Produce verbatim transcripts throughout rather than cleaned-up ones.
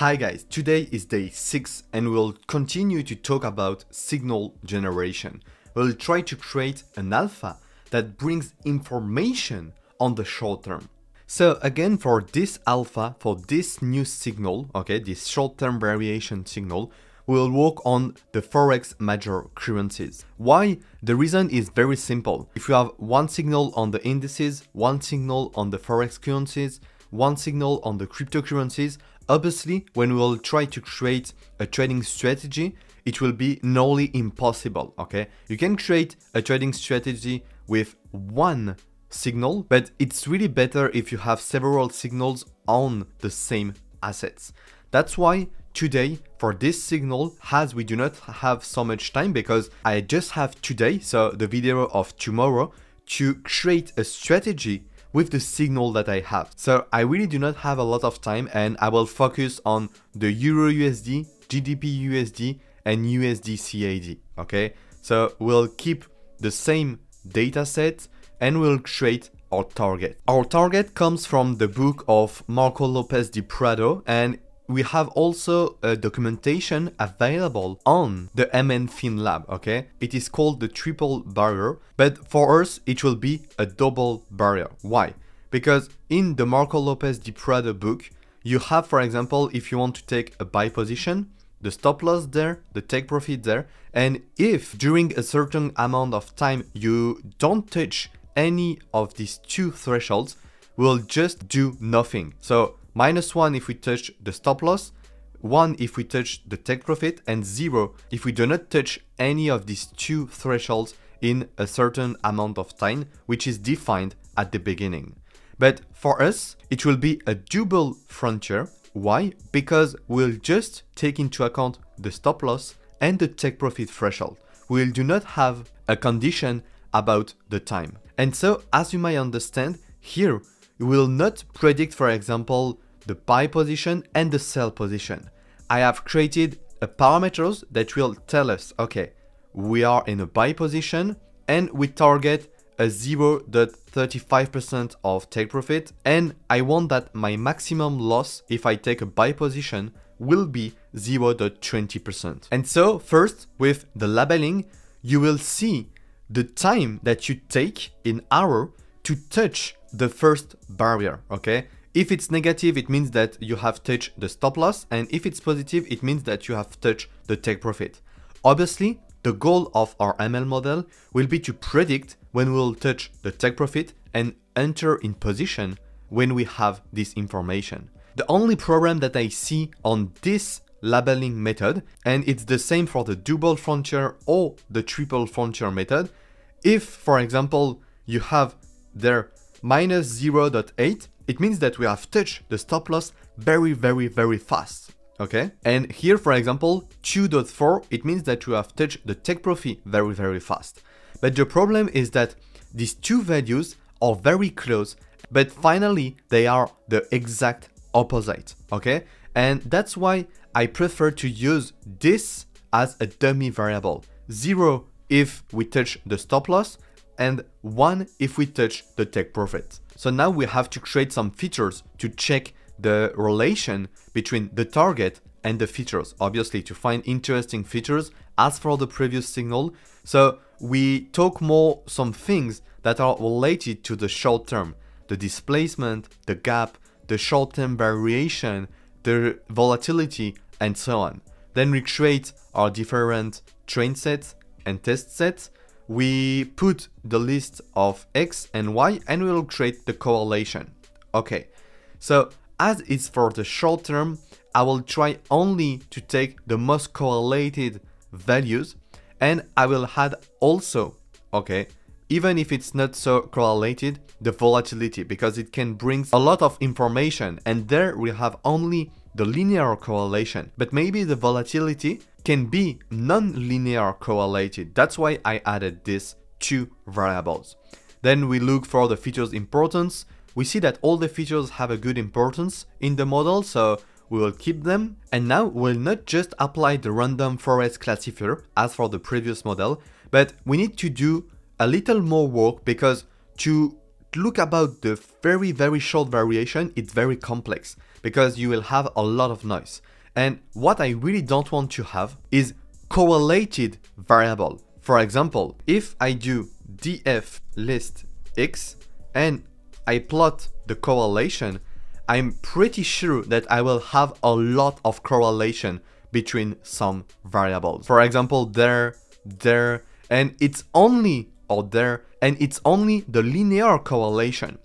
Hi guys, today is day six and we'll continue to talk about signal generation. We'll try to create an alpha that brings information on the short term. So again, for this alpha, for this new signal, okay, this short term variation signal, we'll work on the Forex major currencies. Why? The reason is very simple. If you have one signal on the indices, one signal on the Forex currencies, one signal on the cryptocurrencies, obviously, when we'll try to create a trading strategy, it will be nearly impossible, okay? You can create a trading strategy with one signal, but it's really better if you have several signals on the same assets. That's why today, for this signal, as we do not have so much time, because I just have today, so the video of tomorrow, to create a strategy with the signal that I have. So I really do not have a lot of time and I will focus on the EURUSD, G B P U S D and U S D C A D, okay? So we'll keep the same data set and we'll create our target. Our target comes from the book of Marcos López de Prado, and we have also a documentation available on the M N FinLab, okay? It is called the triple barrier, but for us, it will be a double barrier. Why? Because in the Marcos López de Prado book, you have, for example, if you want to take a buy position, the stop loss there, the take profit there, and if during a certain amount of time you don't touch any of these two thresholds, we'll just do nothing. So minus one if we touch the stop loss, one if we touch the take profit, and zero if we do not touch any of these two thresholds in a certain amount of time, which is defined at the beginning. But for us, it will be a double frontier. Why? Because we'll just take into account the stop loss and the take profit threshold. We'll do not have a condition about the time. And so, as you may understand, here you will not predict, for example, the buy position and the sell position. I have created a parameters that will tell us, okay, we are in a buy position and we target a zero point three five percent of take profit, and I want that my maximum loss if I take a buy position will be zero point two zero percent. And so first, with the labeling, you will see the time that you take in hour to touch the first barrier, okay? If it's negative, it means that you have touched the stop loss, and if it's positive, it means that you have touched the take profit. Obviously, the goal of our M L model will be to predict when we'll touch the take profit and enter in position when we have this information. The only problem that I see on this labeling method, and it's the same for the double frontier or the triple frontier method, if, for example, you have there minus zero point eight, it means that we have touched the stop loss very, very, very fast, okay? And here, for example, two point four, it means that you have touched the take profit very, very fast. But the problem is that these two values are very close, but finally, they are the exact opposite, okay? And that's why I prefer to use this as a dummy variable. Zero if we touch the stop loss, and one if we touch the take profit. So now we have to create some features to check the relation between the target and the features, obviously to find interesting features as for the previous signal. So we talk more some things that are related to the short term, the displacement, the gap, the short term variation, the volatility, and so on. Then we create our different train sets and test sets. We put the list of X and Y and we'll create the correlation. Okay, so as it's for the short term, I will try only to take the most correlated values, and I will add also, okay, even if it's not so correlated, the volatility, because it can bring a lot of information, and there we have only the linear correlation, but maybe the volatility can be non-linear correlated. That's why I added these two variables. Then we look for the features importance. We see that all the features have a good importance in the model, so we will keep them. And now we'll not just apply the random Forex classifier as for the previous model, but we need to do a little more work, because to look about the very, very short variation, it's very complex. because you will have a lot of noise. And what I really don't want to have is correlated variable. For example, if I do df list x and I plot the correlation, I'm pretty sure that I will have a lot of correlation between some variables. For example, there, there, and it's only or there, and it's only the linear correlation.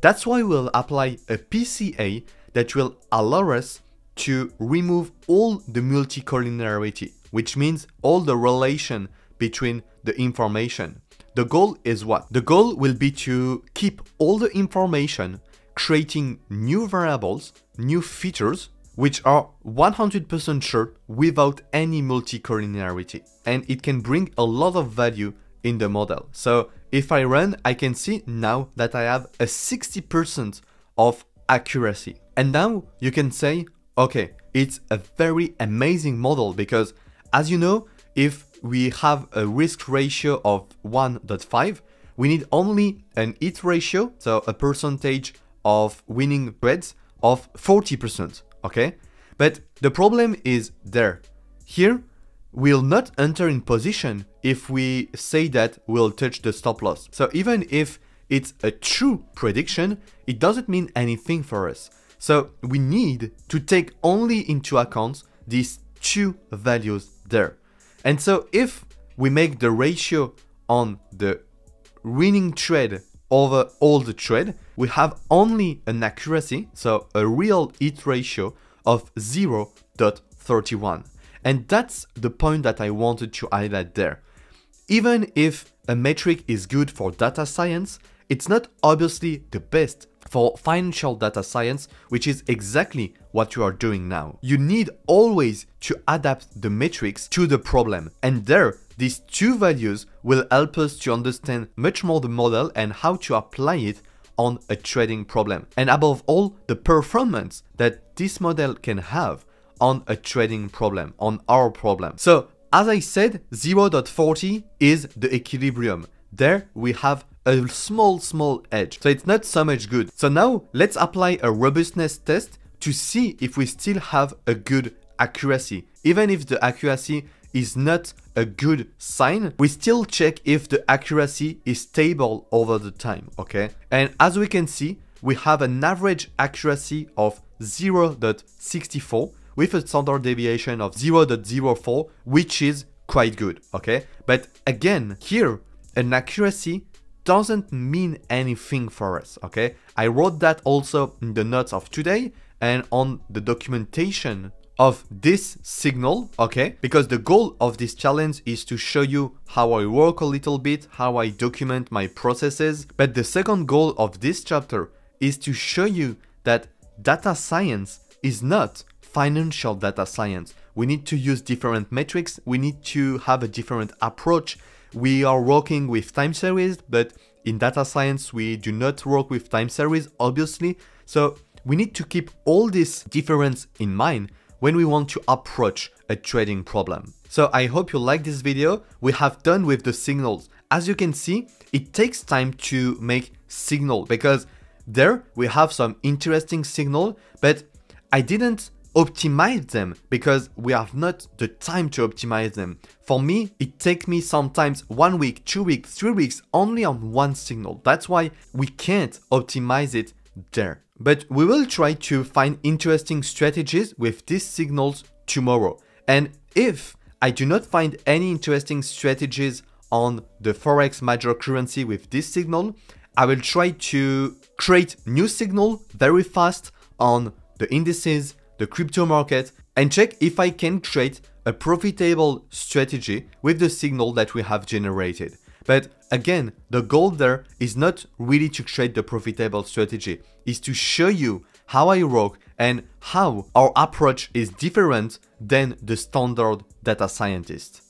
That's why we'll apply a P C A that will allow us to remove all the multicollinearity, which means all the relation between the information. The goal is what? The goal will be to keep all the information, creating new variables, new features, which are one hundred percent sure without any multicollinearity. And it can bring a lot of value in the model. So if I run, I can see now that I have a sixty percent of accuracy. And now you can say, okay, it's a very amazing model because, as you know, if we have a risk ratio of one point five, we need only an hit ratio, so a percentage of winning trades of forty percent, okay? But the problem is there. Here, we'll not enter in position if we say that we'll touch the stop loss. So even if it's a true prediction, it doesn't mean anything for us. So we need to take only into account these two values there. And so if we make the ratio on the winning trade over all the trade, we have only an accuracy, so a real hit ratio of zero point three one. And that's the point that I wanted to highlight there. Even if a metric is good for data science, it's not obviously the best for financial data science, which is exactly what you are doing now. You need always to adapt the metrics to the problem. And there, these two values will help us to understand much more the model and how to apply it on a trading problem. And above all, the performance that this model can have on a trading problem, on our problem. So, as I said, zero point four zero is the equilibrium. There we have a small, small edge. So it's not so much good. So now let's apply a robustness test to see if we still have a good accuracy. Even if the accuracy is not a good sign, we still check if the accuracy is stable over the time, okay? And as we can see, we have an average accuracy of zero point six four with a standard deviation of zero point zero four, which is quite good, okay? But again, here, an accuracy doesn't mean anything for us, okay? I wrote that also in the notes of today and on the documentation of this signal, okay? Because the goal of this challenge is to show you how I work a little bit, how I document my processes. But the second goal of this chapter is to show you that data science is not financial data science. We need to use different metrics. We need to have a different approach. We are working with time series, but in data science, we do not work with time series, obviously. So we need to keep all this difference in mind when we want to approach a trading problem. So I hope you like this video. We have done with the signals. As you can see, it takes time to make signal because there we have some interesting signal, but I didn't optimize them because we have not the time to optimize them. For me, it takes me sometimes one week, two weeks, three weeks only on one signal. That's why we can't optimize it there. But we will try to find interesting strategies with these signals tomorrow. And if I do not find any interesting strategies on the Forex major currency with this signal, I will try to create new signal very fast on the indices, the crypto market, and check if I can create a profitable strategy with the signal that we have generated. But again, the goal there is not really to create the profitable strategy, is to show you how I work and how our approach is different than the standard data scientist.